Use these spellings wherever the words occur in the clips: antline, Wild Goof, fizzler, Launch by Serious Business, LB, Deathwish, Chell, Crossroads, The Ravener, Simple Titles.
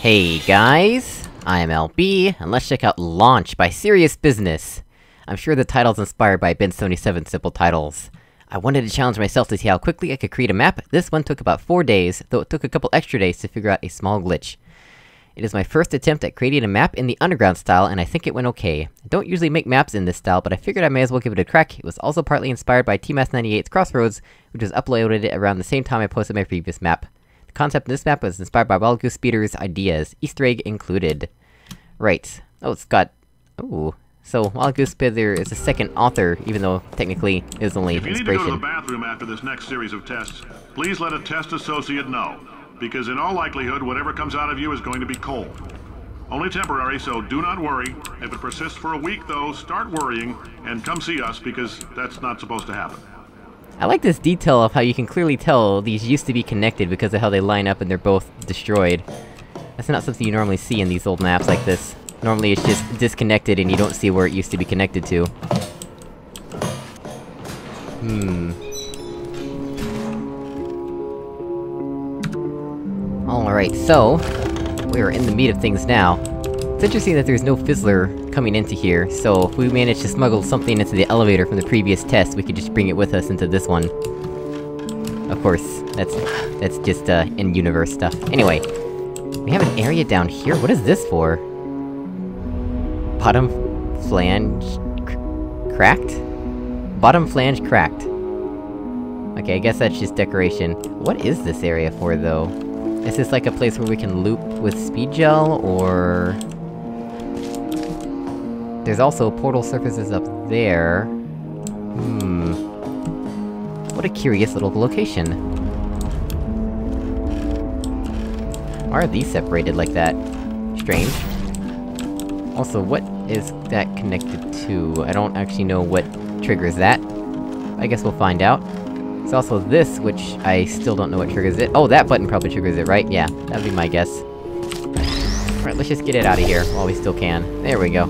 Hey guys, I'm LB, and let's check out Launch by Serious Business! I'm sure the title's inspired by Bin's 77 Simple Titles. I wanted to challenge myself to see how quickly I could create a map. This one took about 4 days, though it took a couple extra days to figure out a small glitch. It is my first attempt at creating a map in the underground style, and I think it went okay. I don't usually make maps in this style, but I figured I may as well give it a crack. It was also partly inspired by TMass98's Crossroads, which was uploaded around the same time I posted my previous map. The concept in this map was inspired by Wild Goof Speeder's ideas, Easter egg included. Right. Oh, it's got... Ooh. So, Wild Goof Speeder is the second author, even though, technically, it was only inspiration. If you need to go to the bathroom after this next series of tests, please let a test associate know, because in all likelihood, whatever comes out of you is going to be cold. Only temporary, so do not worry. If it persists for a week, though, start worrying, and come see us, because that's not supposed to happen. I like this detail of how you can clearly tell these used to be connected because of how they line up and they're both destroyed. That's not something you normally see in these old maps like this. Normally it's just disconnected and you don't see where it used to be connected to. Alright, so... we are in the meat of things now. It's interesting that there's no fizzler coming into here, so if we manage to smuggle something into the elevator from the previous test, we could just bring it with us into this one. Of course, that's just, in-universe stuff. Anyway, we have an area down here, what is this for? Bottom flange... cracked? Bottom flange cracked. Okay, I guess that's just decoration. What is this area for, though? Is this like a place where we can loop with speed gel, or...? There's also portal surfaces up there... What a curious little location. Why are these separated like that? Strange. Also, what is that connected to? I don't actually know what triggers that. I guess we'll find out. There's also this, which I still don't know what triggers it. Oh, that button probably triggers it, right? Yeah, that'd be my guess. Alright, let's just get it out of here, while we still can. There we go.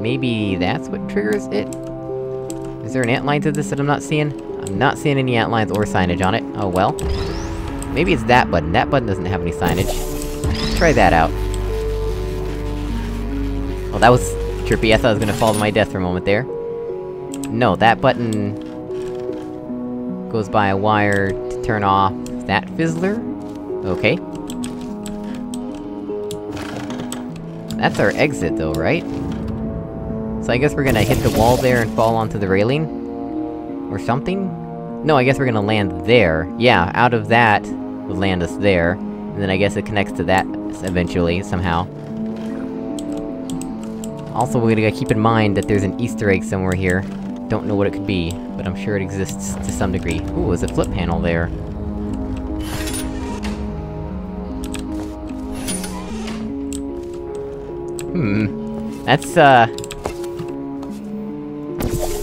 Maybe that's what triggers it? Is there an antline to this that I'm not seeing? I'm not seeing any antlines or signage on it. Oh well. Maybe it's that button. That button doesn't have any signage. Let's try that out. Well, that was trippy. I thought I was gonna fall to my death for a moment there. No, that button... goes by a wire to turn off that fizzler? Okay. That's our exit though, right? So I guess we're gonna hit the wall there and fall onto the railing? Or something? No, I guess we're gonna land there. Yeah, out of that would land us there. And then I guess it connects to that eventually, somehow. Also, we gotta keep in mind that there's an Easter egg somewhere here. Don't know what it could be, but I'm sure it exists to some degree. Ooh, there's a flip panel there.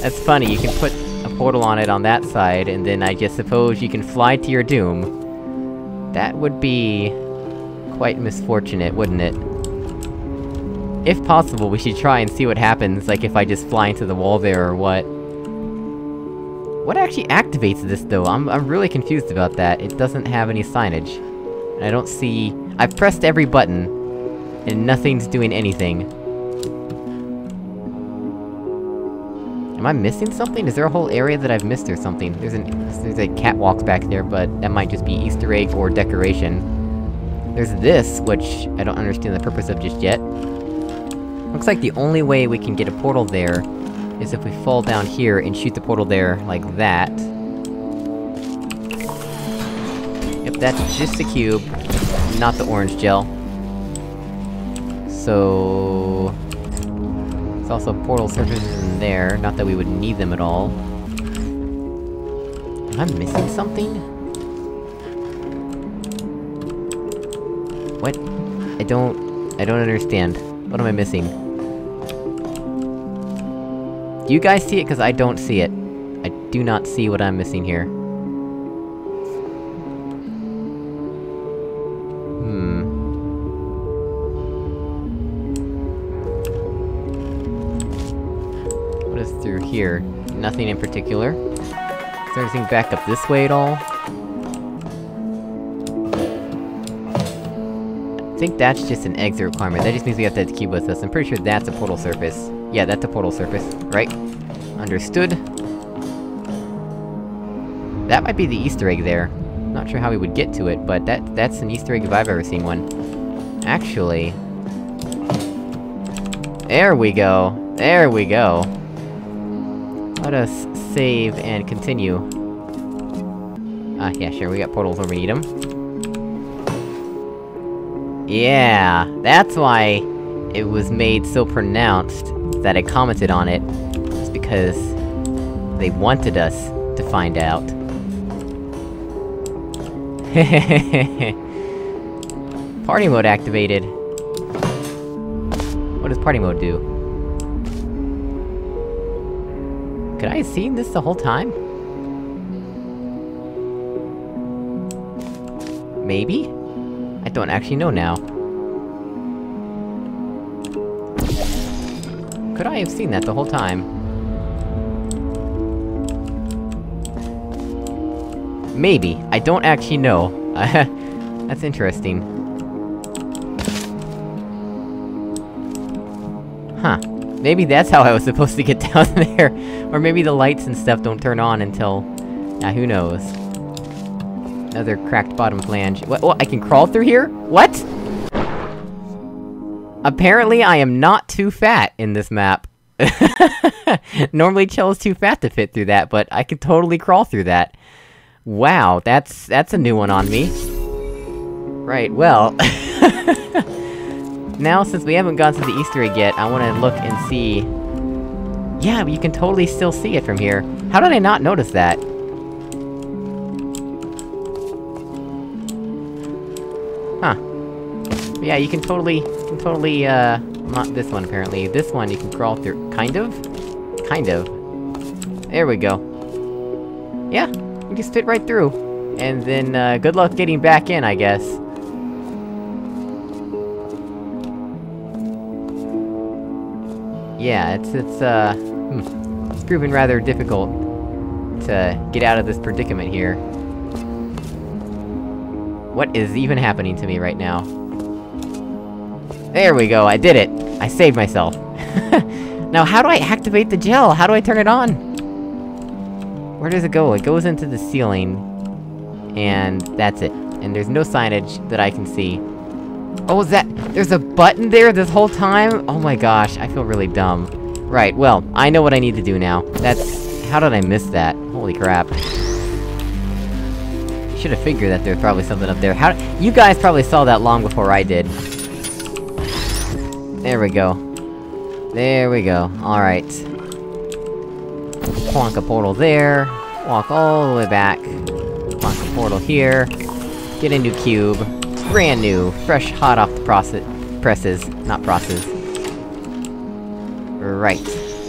That's funny, you can put a portal on it on that side, and then I just suppose you can fly to your doom. That would be... quite misfortunate, wouldn't it? If possible, we should try and see what happens, like if I just fly into the wall there or what. What actually activates this, though? I'm really confused about that. It doesn't have any signage. And I don't see... I've pressed every button, and nothing's doing anything. Am I missing something? Is there a whole area that I've missed or something? There's a catwalk back there, but that might just be Easter egg or decoration. There's this, which I don't understand the purpose of just yet. Looks like the only way we can get a portal there is if we fall down here and shoot the portal there like that. Yep, that's just a cube, not the orange gel. So... there's also portal surfaces in there, not that we would need them at all. Am I missing something? What? I don't understand. What am I missing? Do you guys see it? Because I don't see it. I do not see what I'm missing here. Through here. Nothing in particular. Is there anything back up this way at all? think that's just an exit requirement. That just means we have to have the key with us. I'm pretty sure that's a portal surface. Yeah, that's a portal surface, right? Understood. That might be the Easter egg there. Not sure how we would get to it, but that's an Easter egg if I've ever seen one. Actually... there we go! There we go! Let us save and continue. Ah, yeah, sure, we got portals where we need them. Yeah! That's why it was made so pronounced that I commented on it. It's because they wanted us to find out. Party mode activated. What does party mode do? Could I have seen this the whole time? Maybe? I don't actually know now. Could I have seen that the whole time? Maybe. I don't actually know. That's interesting. Huh. Maybe that's how I was supposed to get down there. Or maybe the lights and stuff don't turn on until... now who knows. Another cracked bottom flange. What? Oh, I can crawl through here? What?! Apparently I am not too fat in this map. Normally Chell is too fat to fit through that, but I could totally crawl through that. Wow, that's a new one on me. Right, well... now, since we haven't gone to the Easter egg yet, I wanna look and see... yeah, you can totally still see it from here. How did I not notice that? Huh. Yeah, you can totally... not this one, apparently. This one you can crawl through... kind of? Kind of. There we go. Yeah! We just fit right through. And then, good luck getting back in, I guess. Yeah, it's proving rather difficult to get out of this predicament here. What is even happening to me right now? There we go, I did it! I saved myself. Now, how do I activate the gel? How do I turn it on? Where does it go? It goes into the ceiling... and... that's it. And there's no signage that I can see. Oh, is that- there's a button there this whole time?! Oh my gosh, I feel really dumb. Right, well, I know what I need to do now. That's- how did I miss that? Holy crap. Should've figured that there's probably something up there. How- you guys probably saw that long before I did. There we go. There we go. Alright. Plonk a portal there, walk all the way back, plonk a portal here, get a new cube, brand new, fresh hot off the presses, not process. Right,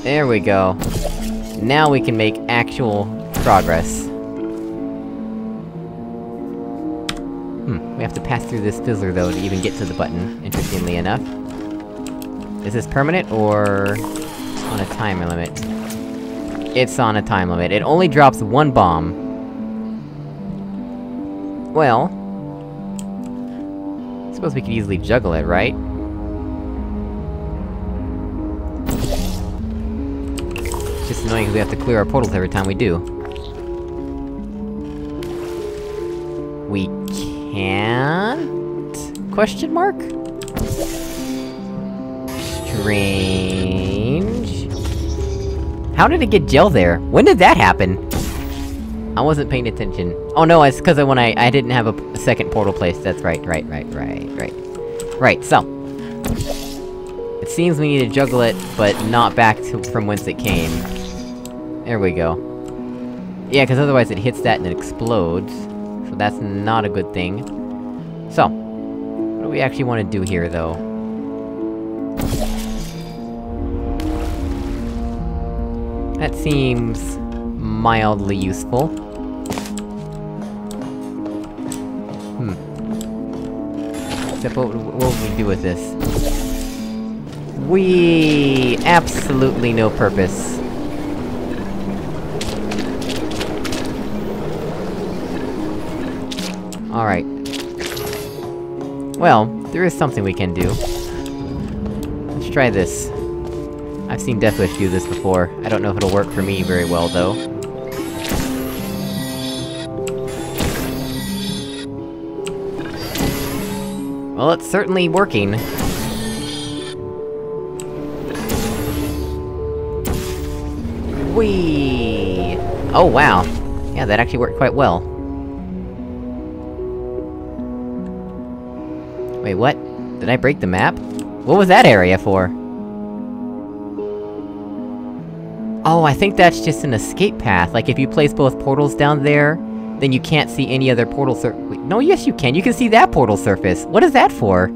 there we go. Now we can make actual progress. Hmm, we have to pass through this fizzler though to even get to the button, interestingly enough. Is this permanent, or... on a timer limit? It's on a time limit. It only drops one bomb. Well... I suppose we could easily juggle it, right? It's just annoying because we have to clear our portals every time we do. We... can't? Question mark? Strange... how did it get gel there? When did that happen? I wasn't paying attention. Oh no, it's because when I didn't have a second portal place, that's right. Right, so... it seems we need to juggle it, but not back to from whence it came. There we go. Yeah, because otherwise it hits that and it explodes. So that's not a good thing. So... what do we actually want to do here, though? That seems... mildly useful. Hmm. Except what would we do with this? Wee! Absolutely no purpose. Alright. Well, there is something we can do. Let's try this. I've seen Deathwish do this before. I don't know if it'll work for me very well, though. Well, it's certainly working. Whee! Oh wow! Yeah, that actually worked quite well. Wait, what? Did I break the map? What was that area for? Oh, I think that's just an escape path. Like, if you place both portals down there, then you can't see any other portal Wait, no, yes you can! You can see that portal surface! What is that for?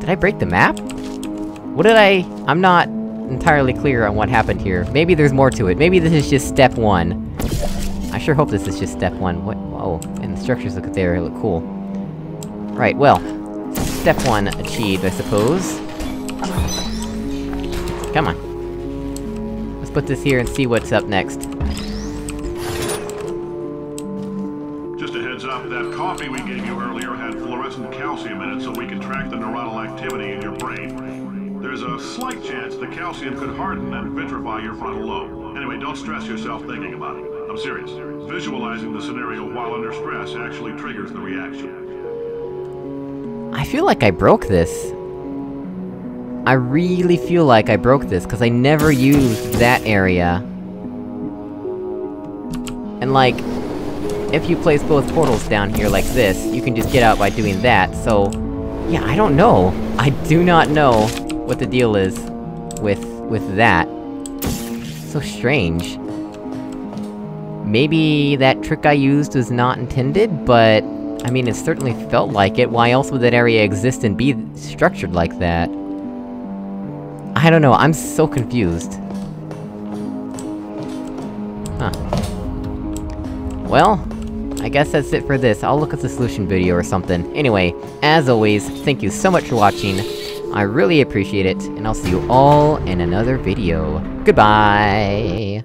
Did I break the map? What did I'm not entirely clear on what happened here. Maybe there's more to it. Maybe this is just step one. I sure hope this is just step one. What? Whoa. And the structures look there, look cool. Right, well. Step one achieved, I suppose. Come on. Let's put this here and see what's up next. Just a heads up, that coffee we gave you earlier had fluorescent calcium in it, so we can track the neuronal activity in your brain. There's a slight chance the calcium could harden and vitrify your frontal lobe. Anyway, don't stress yourself thinking about it. I'm serious. Visualizing the scenario while under stress actually triggers the reaction. I feel like I broke this. I really feel like I broke this, because I never used that area. And like, if you place both portals down here like this, you can just get out by doing that, so... yeah, I don't know. I do not know what the deal is with that. So strange. Maybe that trick I used was not intended, but... I mean, it certainly felt like it. Why else would that area exist and be structured like that? I don't know, I'm so confused. Huh. Well... I guess that's it for this. I'll look at the solution video or something. Anyway, as always, thank you so much for watching. I really appreciate it, and I'll see you all in another video. Goodbye!